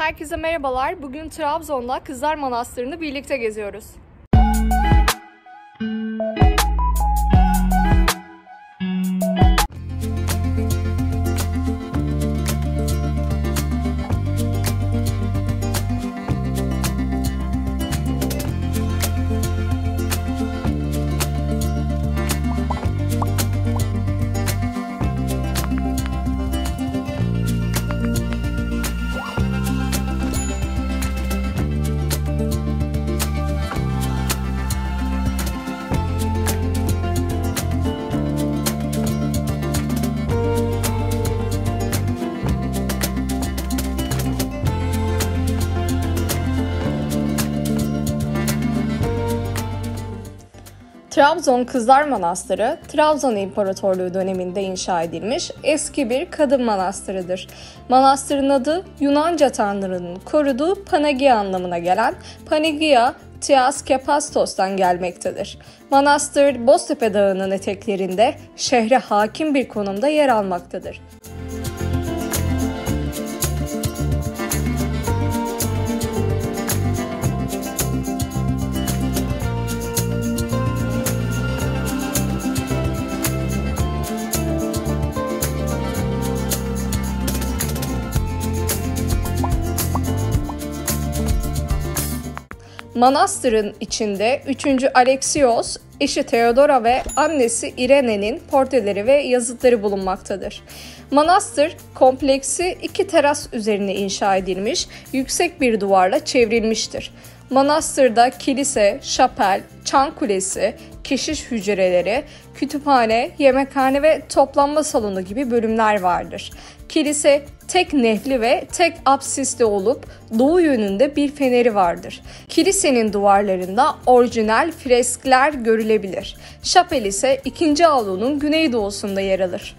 Herkese merhabalar. Bugün Trabzon'da Kızlar Manastırı'nı birlikte geziyoruz. Trabzon Kızlar Manastırı, Trabzon İmparatorluğu döneminde inşa edilmiş eski bir kadın manastırıdır. Manastırın adı Yunanca tanrının koruduğu Panagia anlamına gelen Panagia Theoskepastos'tan gelmektedir. Manastır Boztepe Dağı'nın eteklerinde şehre hakim bir konumda yer almaktadır. Manastırın içinde 3. Alexios, eşi Theodora ve annesi İrene'nin portreleri ve yazıtları bulunmaktadır. Manastır kompleksi 2 teras üzerine inşa edilmiş, yüksek bir duvarla çevrilmiştir. Manastırda kilise, şapel, çan kulesi, keşiş hücreleri, kütüphane, yemekhane ve toplanma salonu gibi bölümler vardır. Kilise tek nefli ve tek apsisli olup doğu yönünde bir feneri vardır. Kilisenin duvarlarında orijinal freskler görülebilir. Şapel ise 2. avlunun güneydoğusunda yer alır.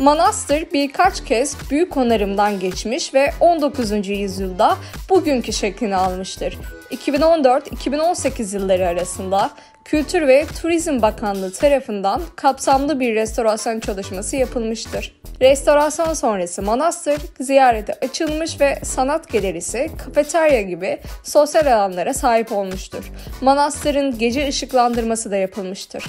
Manastır birkaç kez büyük onarımdan geçmiş ve 19. yüzyılda bugünkü şeklini almıştır. 2014-2018 yılları arasında Kültür ve Turizm Bakanlığı tarafından kapsamlı bir restorasyon çalışması yapılmıştır. Restorasyon sonrası manastır ziyarete açılmış ve sanat galerisi, kafeterya gibi sosyal alanlara sahip olmuştur. Manastırın gece ışıklandırması da yapılmıştır.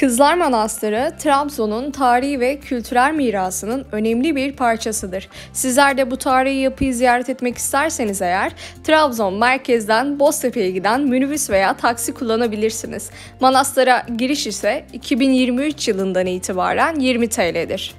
Kızlar Manastırı, Trabzon'un tarihi ve kültürel mirasının önemli bir parçasıdır. Sizler de bu tarihi yapıyı ziyaret etmek isterseniz eğer, Trabzon merkezden Boztepe'ye giden minibüs veya taksi kullanabilirsiniz. Manastıra giriş ise 2023 yılından itibaren 20 TL'dir.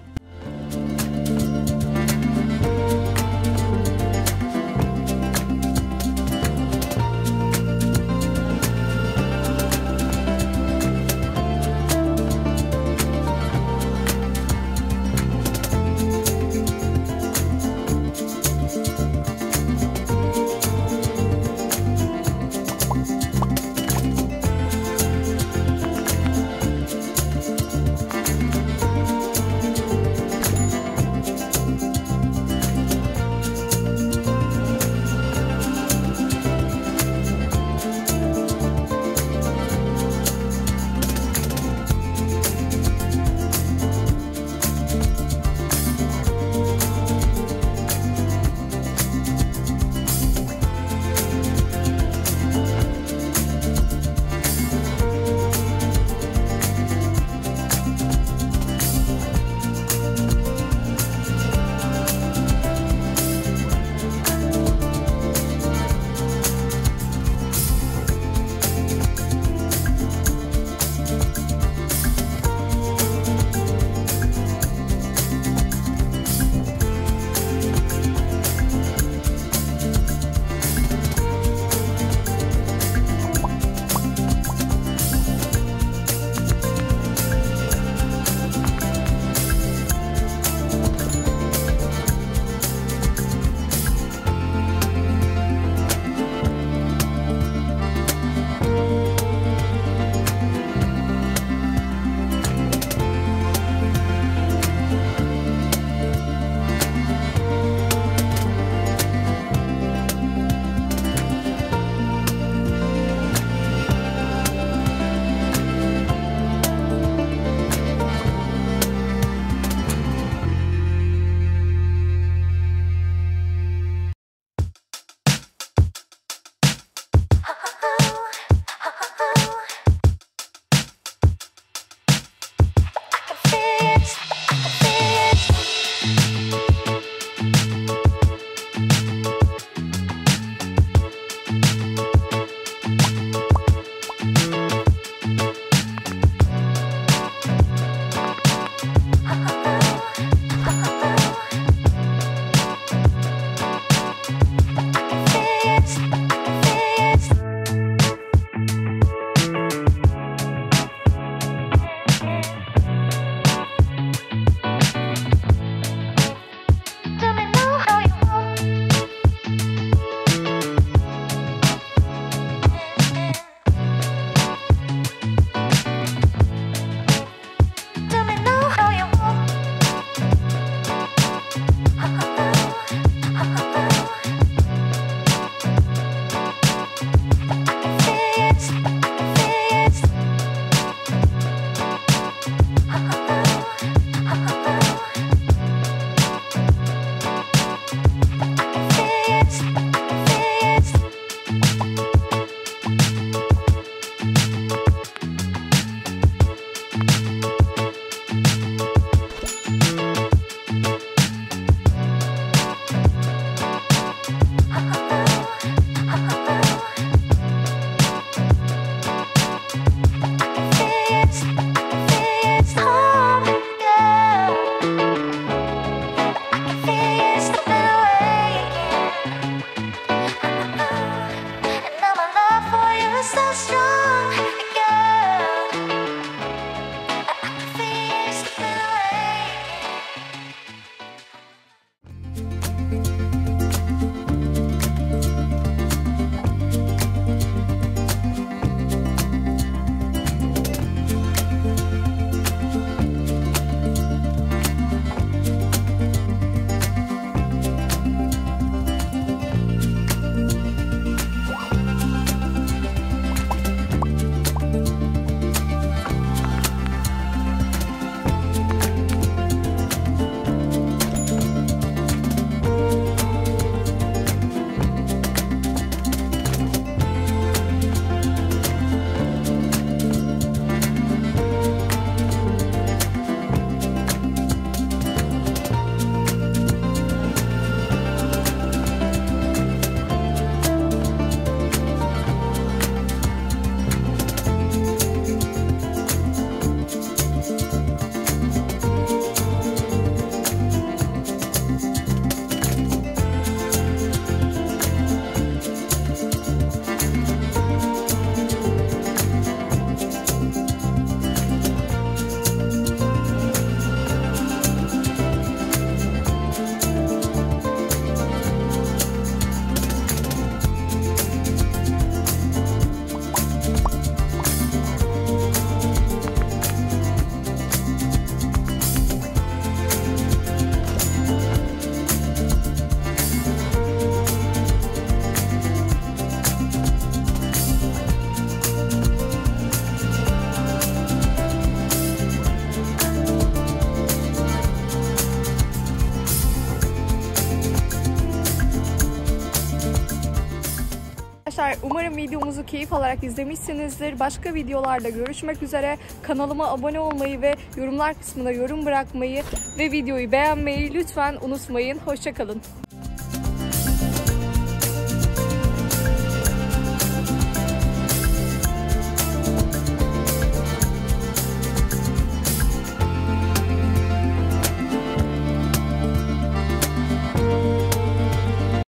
Umarım videomuzu keyif alarak izlemişsinizdir. Başka videolarda görüşmek üzere. Kanalıma abone olmayı ve yorumlar kısmına yorum bırakmayı ve videoyu beğenmeyi lütfen unutmayın. Hoşça kalın.